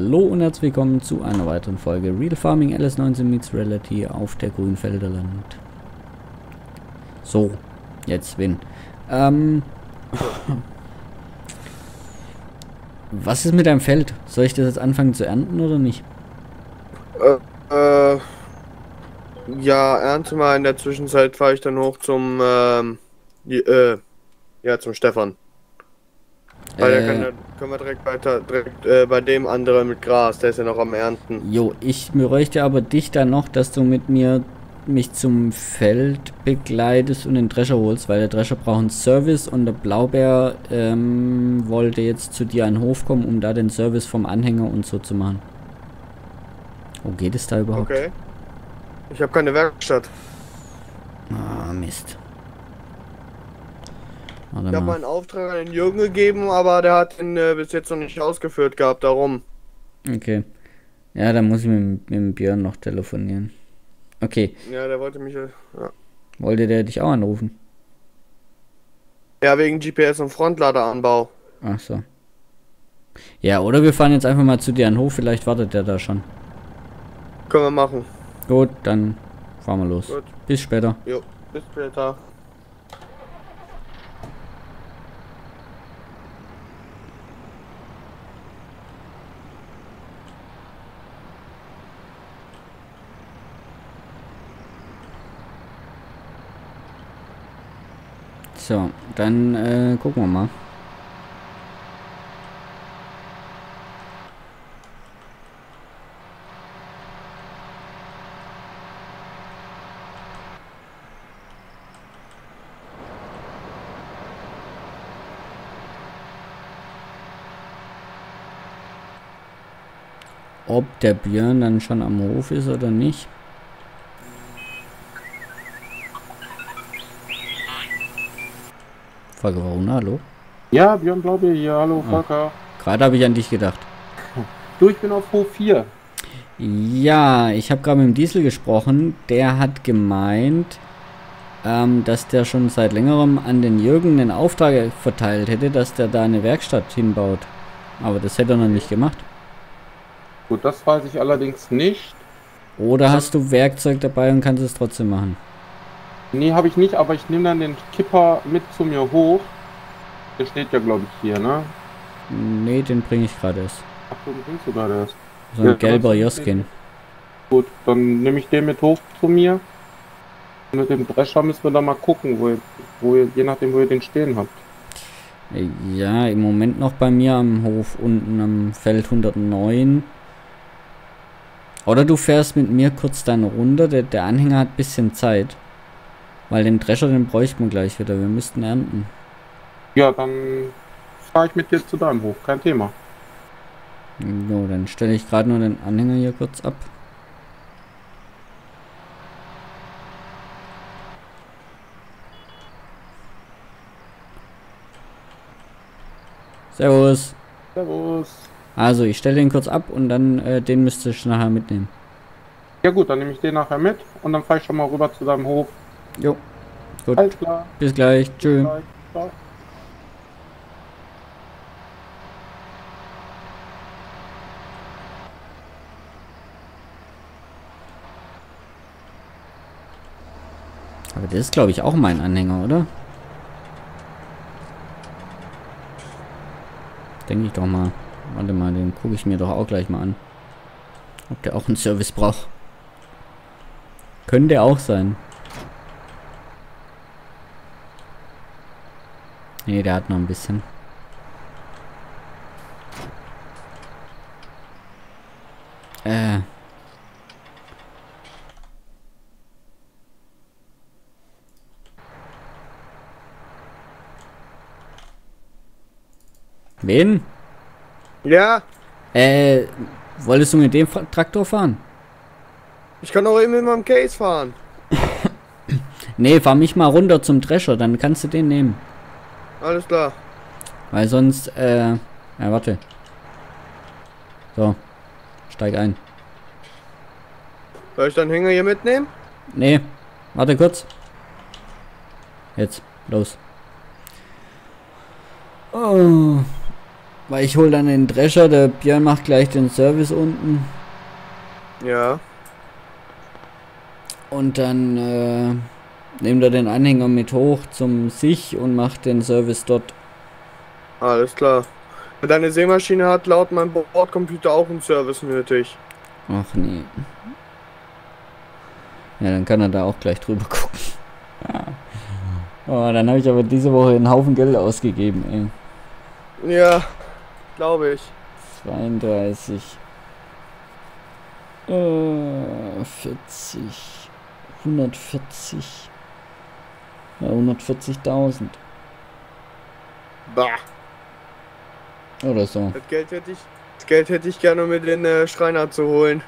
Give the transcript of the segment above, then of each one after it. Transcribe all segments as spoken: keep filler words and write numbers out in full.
Hallo und herzlich willkommen zu einer weiteren Folge Real Farming L S neunzehn meets Reality auf der Grünfelderland. So, jetzt Win. Ähm, was ist mit deinem Feld? Soll ich das jetzt anfangen zu ernten oder nicht? Äh, äh, ja, ernte mal. In der Zwischenzeit fahre ich dann hoch zum, ähm, die, äh, ja, zum Stefan. Weil äh, da kann, können wir direkt weiter, direkt äh, bei dem anderen mit Gras, der ist ja noch am Ernten. Jo, ich bräuchte aber dich dann noch, dass du mit mir mich zum Feld begleitest und den Drescher holst, weil der Drescher braucht einen Service und der Blaubeer ähm, wollte jetzt zu dir an den Hof kommen, um da den Service vom Anhänger und so zu machen. Wo geht es da überhaupt? Okay. Ich habe keine Werkstatt. Ah, Mist. Ich habe meinen Auftrag an den Jürgen gegeben, aber der hat ihn äh, bis jetzt noch nicht ausgeführt gehabt, darum. Okay. Ja, dann muss ich mit, mit dem Björn noch telefonieren. Okay. Ja, der wollte mich... Ja. Wollte der dich auch anrufen? Ja, wegen G P S und Frontladeranbau. Ach so. Ja, oder wir fahren jetzt einfach mal zu dir an den Hof, vielleicht wartet der da schon. Können wir machen. Gut, dann fahren wir los. Gut. Bis später. Jo, bis später. So, dann äh, gucken wir mal. Ob der Björn dann schon am Hof ist oder nicht. Volker Varuna, hallo? Ja, Björn Blaubeer hier, hallo Volker. Oh, gerade habe ich an dich gedacht. Du, ich bin auf Hof vier. Ja, ich habe gerade mit dem Diesel gesprochen. Der hat gemeint, ähm, dass der schon seit längerem an den Jürgen einen Auftrag verteilt hätte, dass der da eine Werkstatt hinbaut. Aber das hätte er noch nicht gemacht. Gut, das weiß ich allerdings nicht. Oder hast du Werkzeug dabei und kannst es trotzdem machen? Nee, habe ich nicht, aber ich nehme dann den Kipper mit zu mir hoch. Der steht ja, glaube ich, hier, ne? Nee, den bringe ich gerade erst. Ach, den bringst du gerade erst. So ein ja, gelber Joskin. Gut, dann nehme ich den mit hoch zu mir. Und mit dem Drescher müssen wir da mal gucken, wo ihr, wo ihr, je nachdem, wo ihr den stehen habt. Ja, im Moment noch bei mir am Hof unten am Feld hundertneun. Oder du fährst mit mir kurz dann runter, der, der Anhänger hat ein bisschen Zeit. Weil den Drescher, den bräuchten wir gleich wieder. Wir müssten ernten. Ja, dann fahre ich mit dir zu deinem Hof. Kein Thema. Jo, dann stelle ich gerade nur den Anhänger hier kurz ab. Servus. Servus. Also, ich stelle den kurz ab und dann äh, den müsste ich nachher mitnehmen. Ja gut, dann nehme ich den nachher mit und dann fahre ich schon mal rüber zu deinem Hof. Jo, gut. Alles klar. Bis gleich. Tschüss. Aber das ist, glaube ich, auch mein Anhänger, oder? Denke ich doch mal. Warte mal, den gucke ich mir doch auch gleich mal an. Ob der auch einen Service braucht. Könnte der auch sein. Nee, der hat noch ein bisschen. Äh. Wen? Ja. Äh, wolltest du mit dem Traktor fahren? Ich kann auch eben mit meinem Case fahren. Nee, fahr mich mal runter zum Drescher, dann kannst du den nehmen. Alles klar. Weil sonst, äh, ja, warte. So, steig ein. Soll ich dann Hänger hier mitnehmen? Nee, warte kurz. Jetzt, los. Oh. Weil ich hole dann den Drescher, der Björn macht gleich den Service unten. Ja. Und dann äh, nehmt er den Anhänger mit hoch zum sich und macht den Service dort. Alles klar. Und deine Sämaschine hat laut meinem Bordcomputer auch einen Service nötig. Ach nee. Ja, dann kann er da auch gleich drüber gucken. Ja. Oh, dann habe ich aber diese Woche einen Haufen Geld ausgegeben, ey. Ja, glaube ich. zweiunddreißig. Äh, vierzig. hundertvierzig. Ja, hundertvierzigtausend. Bah. Oder so. Das Geld hätte ich, das Geld hätte ich gerne, um mir den äh, Schreiner zu holen.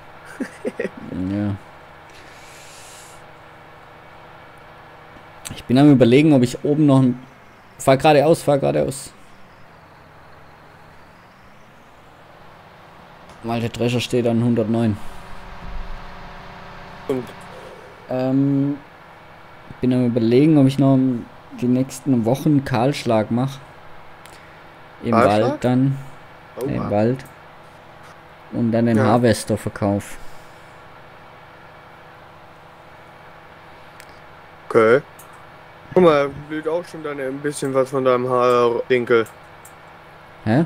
Ja. Ich bin am Überlegen, ob ich oben noch ein... Fahr geradeaus, fahr geradeaus. Weil der Drescher steht an hundertneun. Und? Ähm, ich bin am Überlegen, ob ich noch die nächsten Wochen Kahlschlag mache. Im Kahlschlag? Wald dann. Oh, äh, Im Wald. Und dann den ja. Harvester verkauf. Okay. Guck mal, blüht auch schon dann ein bisschen was von deinem Haar, Dinkel. Hä?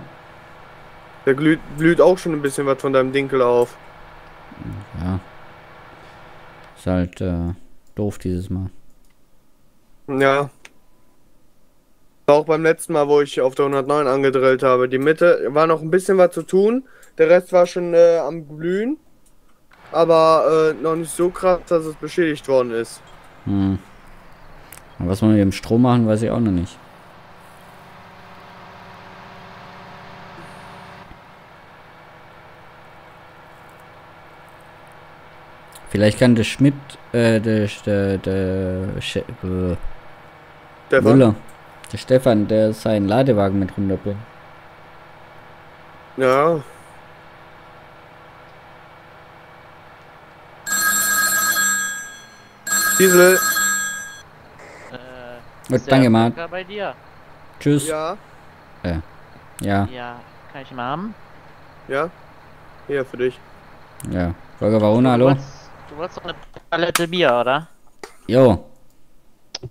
Der glüht, blüht auch schon ein bisschen was von deinem Dinkel auf. Ja. Ist halt äh, doof dieses Mal. Ja. Auch beim letzten Mal, wo ich auf der hundertneun angedrillt habe. Die Mitte war noch ein bisschen was zu tun. Der Rest war schon äh, am Glühen. Aber äh, noch nicht so krass, dass es beschädigt worden ist. Hm. Und was wir mit dem Strom machen, weiß ich auch noch nicht. Vielleicht kann der Schmidt, äh, der, der, der, äh, Stefan. Müller, der Stefan, der seinen Ladewagen mit runterbringt. Ja. Diesel. Gut, danke, Mann. Bei dir. Tschüss. Ja. Äh. Ja. Ja, kann ich ihn mal haben? Ja. Hier, für dich. Ja. Volker Varuna, hallo. Wolltest, du wolltest doch eine Palette Bier, oder? Jo.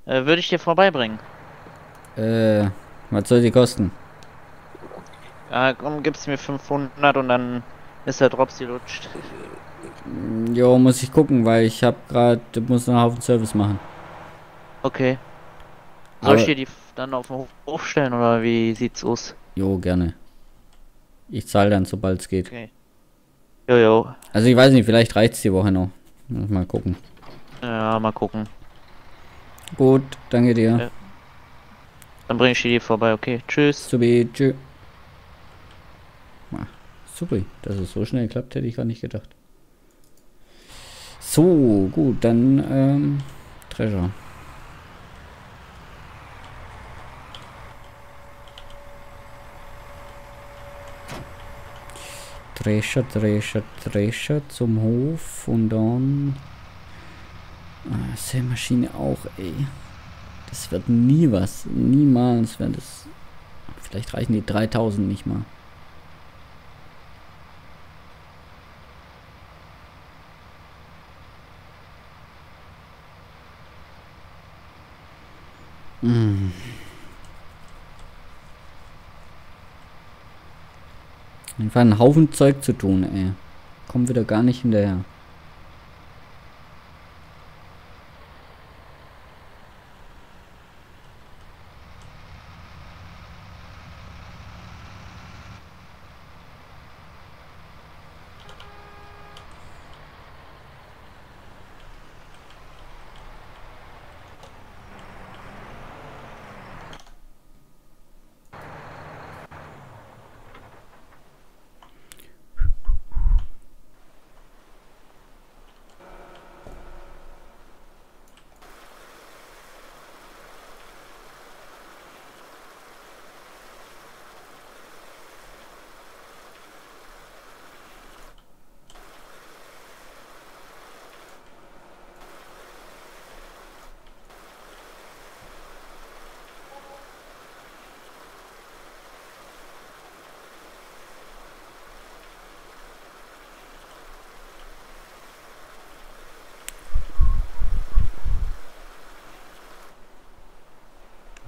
Äh, würde ich dir vorbeibringen. Äh, was soll die kosten? Ja, komm, gibst mir fünfhundert und dann ist der Drops gelutscht. Jo, muss ich gucken, weil ich hab grad, muss noch einen Haufen Service machen. Okay. Soll ich dir die dann auf den Hof stellen oder wie sieht's aus? Jo, gerne. Ich zahle dann, sobald es geht. Okay. Jo, jo. Also ich weiß nicht, vielleicht reicht's die Woche noch. Mal gucken. Ja, mal gucken. Gut, danke dir. Ja. Dann bringe ich dir die vorbei, okay. Tschüss. Subi, tschüss. Super, dass es so schnell klappt, hätte ich gar nicht gedacht. So, gut, dann ähm, Treasure. Drescher, Drescher, Drescher zum Hof und dann... Ah, Sämaschine auch, ey. Das wird nie was. Niemals wird es... Vielleicht reichen die dreitausend nicht mal. Mmh. Einfach einen Haufen Zeug zu tun, ey. Kommen wir da gar nicht hinterher.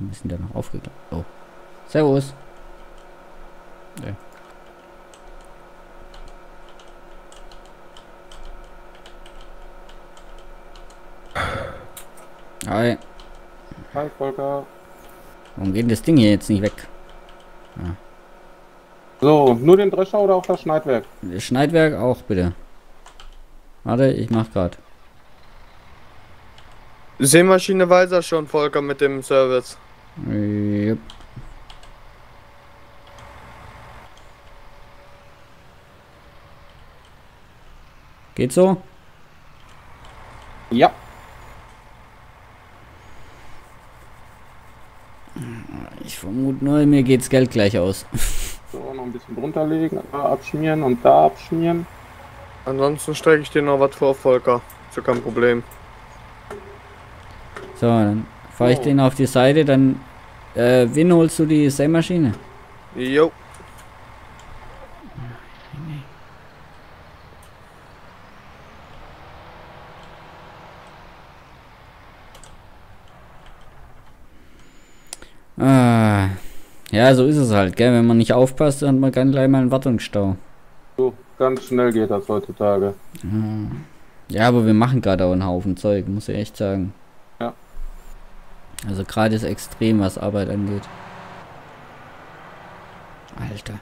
ein bisschen danach aufgeklappt. Oh. Servus. Nee. Hi. Hi, Volker. Warum geht das Ding hier jetzt nicht weg? Ah. So, nur den Drescher oder auch das Schneidwerk? Das Schneidwerk auch, bitte. Warte, ich mach grad. Sämaschine weiß er schon, Volker, mit dem Service. Yep. Geht so? Ja. Ich vermute nur, mir geht's Geld gleich aus. So, noch ein bisschen runterlegen, abschmieren und da abschmieren. Ansonsten strecke ich dir noch was vor, Volker. Ist ja kein Problem. So, dann fahre ich oh. den auf die Seite, dann... Äh, wen holst du die Sämaschine? Jo. Ah, ja, so ist es halt, gell? Wenn man nicht aufpasst, dann hat man ganz gleich mal einen Wartungsstau. So, ganz schnell geht das heutzutage. Ja, aber wir machen gerade auch einen Haufen Zeug, muss ich echt sagen. Ja. Also gerade ist extrem, was Arbeit angeht. Alter.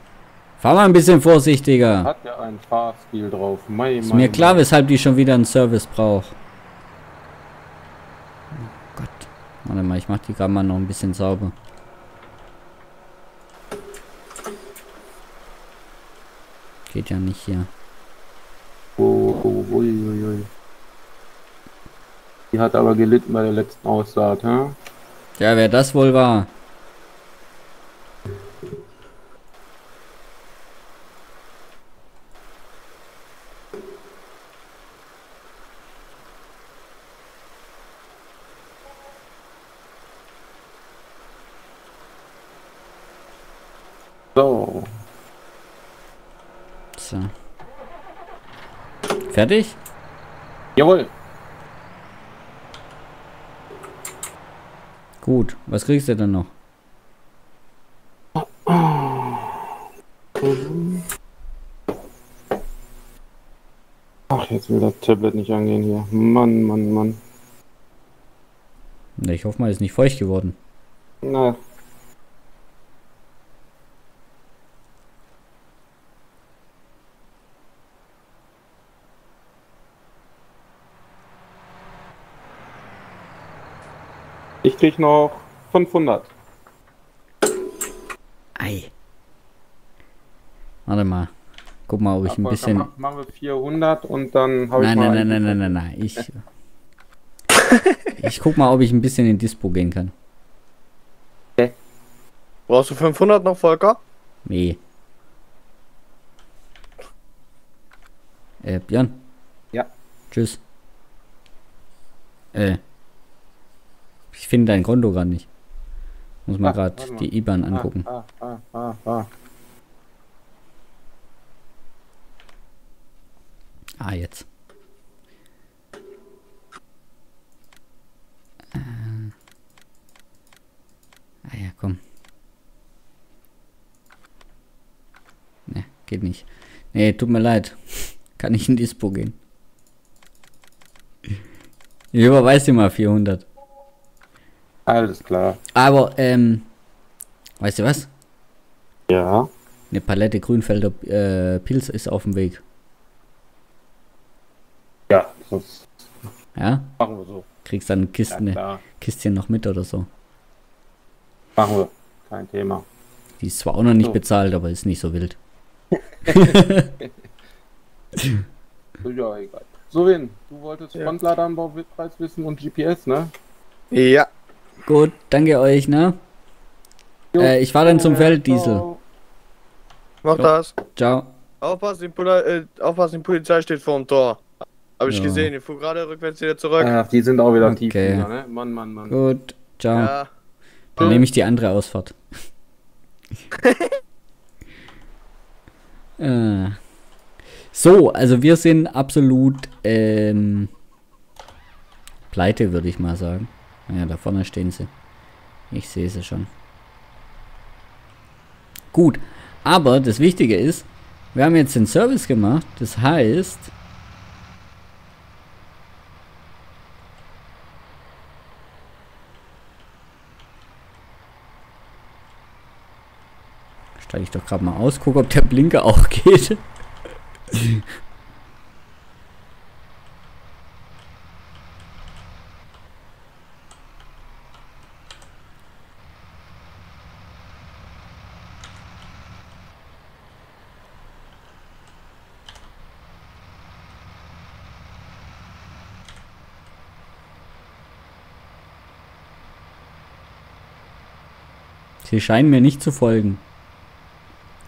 Fahr mal ein bisschen vorsichtiger. Hat ja ein Fahrstil drauf. Mei, ist mei, mir klar, mei. weshalb die schon wieder einen Service braucht. Oh Gott. Warte mal, ich mach die gerade mal noch ein bisschen sauber. Geht ja nicht hier. Oh, oh, ui, ui, ui. Die hat aber gelitten bei der letzten Aussaat, hä? Ja, wer das wohl war? So. So. Fertig? Jawohl. Gut, was kriegst du denn noch? Ach, jetzt will das Tablet nicht angehen hier. Mann, Mann, Mann. Na, ich hoffe mal, ist nicht feucht geworden. Na. Ich krieg noch fünfhundert. Ei. Warte mal. Guck mal, ob ich ein bisschen... Machen wir vierhundert und dann habe ich mal... Nein, nein, nein, nein, nein, nein, ich... Ich guck mal, ob ich ein bisschen in Dispo gehen kann. Okay. Brauchst du fünfhundert noch, Volker? Nee. Äh, Björn? Ja. Tschüss. Äh... Ich finde dein Konto gerade nicht. Muss mal ah, gerade die I B A N angucken. Ah, ah, ah, ah. ah jetzt. Äh. Ah ja, komm. Ne, geht nicht. Ne, tut mir leid. Kann ich in Dispo gehen. Ich überweise dir mal vierhundert. Alles klar. Aber, ähm, weißt du was? Ja. Eine Palette Grünfelder äh, Pils ist auf dem Weg. Ja, sonst. Ja? Machen wir so. Kriegst dann Kisten, ja, Kistchen noch mit oder so. Machen wir. Kein Thema. Die ist zwar auch noch nicht so bezahlt, aber ist nicht so wild. Ja, egal. So, Win, du wolltest ja. Frontladeranbau, Wildpreis wissen und G P S, ne? Ja. Gut, danke euch, ne? Äh, ich fahre dann zum Feld, Diesel. Mach jo. das. Ciao. Aufpassen, die, Poli äh, aufpassen, die Polizei steht vor dem Tor. Hab ich jo. gesehen, ich fuhr gerade rückwärts wieder zurück. Ach, die sind auch wieder okay. tief. Wieder, ne? Mann, Mann, Mann. Gut, ciao. Ja. Dann nehme ich die andere Ausfahrt. äh. So, also wir sind absolut ähm, pleite, würde ich mal sagen. Ja, da vorne stehen sie. Ich sehe sie schon. Gut, aber das Wichtige ist, wir haben jetzt den Service gemacht. Das heißt, steige ich doch gerade mal aus, gucke, ob der Blinker auch geht. Sie scheinen mir nicht zu folgen.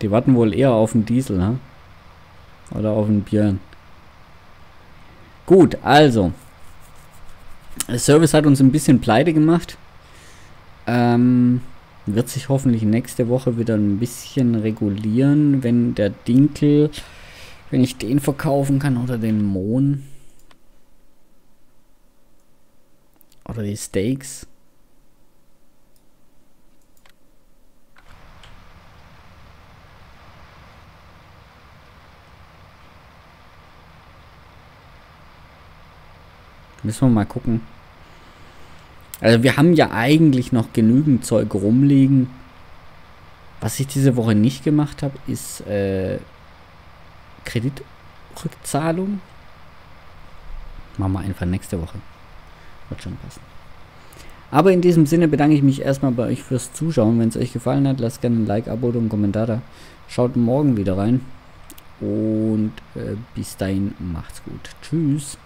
Die warten wohl eher auf den Diesel, ne? Oder auf den Björn. Gut, also. Der Service hat uns ein bisschen pleite gemacht. Ähm, wird sich hoffentlich nächste Woche wieder ein bisschen regulieren, wenn der Dinkel, wenn ich den verkaufen kann oder den Mohn. Oder die Steaks. Müssen wir mal gucken. Also wir haben ja eigentlich noch genügend Zeug rumliegen. Was ich diese Woche nicht gemacht habe, ist äh, Kreditrückzahlung. Machen wir einfach nächste Woche. Wird schon passen. Aber in diesem Sinne bedanke ich mich erstmal bei euch fürs Zuschauen. Wenn es euch gefallen hat, lasst gerne ein Like, Abo und einen Kommentar da. Schaut morgen wieder rein. Und äh, bis dahin macht's gut. Tschüss.